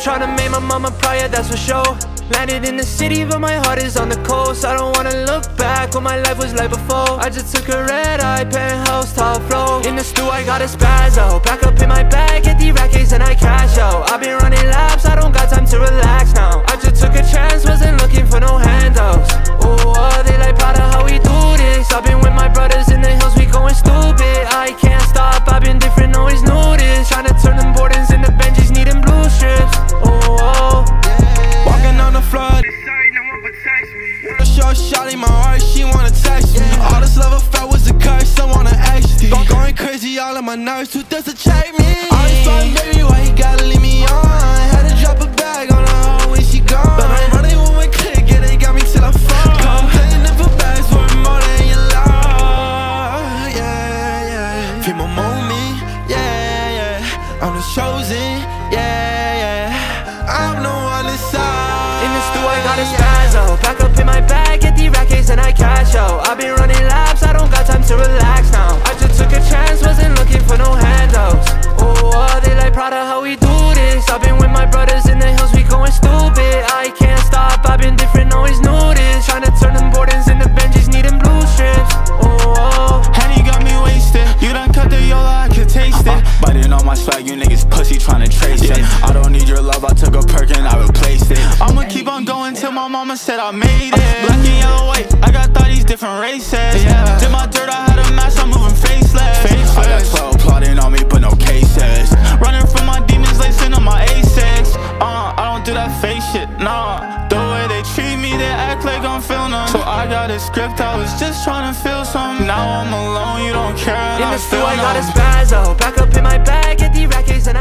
tryna make my mama proud, that's for sure. Landed in the city, but my heart is on the coast. I don't wanna look back, what my life was like before. I just took a red-eye, penthouse, top floor. In the stew, I got a spaz out. Back up in my bag, get the rackets and I cash out. I've been running laps, I don't got time to relax now. I just took a chance, wasn't looking for no handouts. Ooh, oh, they like proud of how we do this. I've been with my brothers in the hills, we going stupid. I can't stop, I've been different, always knew this. Tryna turn them Bordens into Benjis, needing blue strips. Ooh, oh, yeah. Walking on the floor, sorry, no one would text me. Real short shawty, my heart, she wanna text me. Yeah. All this love I felt was a curse, I wanna ask you. Going crazy, all of my nerves, who doesn't check me? All this fun, baby, why he gotta leave me on? Had to drop a bag on her hoe when she gone. But I'm running with my clique, yeah, they got me till I fall. Complaining if her bags were more than you love, yeah, yeah. Feel my moment, yeah, yeah. I'm the chosen, yeah, yeah. I'm no one inside. In the stew, I got a spaz out. Back up in my bag, get the rackets and I cash out. I've been running laps, I don't got time to relax now. I just took a chance, wasn't looking for no handouts. Oh, oh, they like proud of how we do this. I've been with my brothers in the hills, we going stupid. I can't stop, I've been different, always knew this. Tryna turn them Bordens into Benjis, needing blue strips. Oh, oh, Henny got me wasted. You done cut the yola, I could taste it. Biting on my swag, you niggas pussy tryna trace it. I don't need your love, I took a perk and I replaced it. I'ma keep on going till my mama said I made it. Black and yellow, white, I got 30s different races. Did my dirt, I had a mask, I'm moving faceless. I got 12 plotting on me, but no cases. Running from my demons, lacing on my A6. I don't do that fake shit, nah. The way they treat me, they act like I'm feeling them. So I got a script, I was just trying to feel something. Now I'm alone, you don't care, and I'm feeling them. In the stew, I got a spaz out. Back up in my bag, get the rackets and